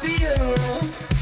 feel wrong.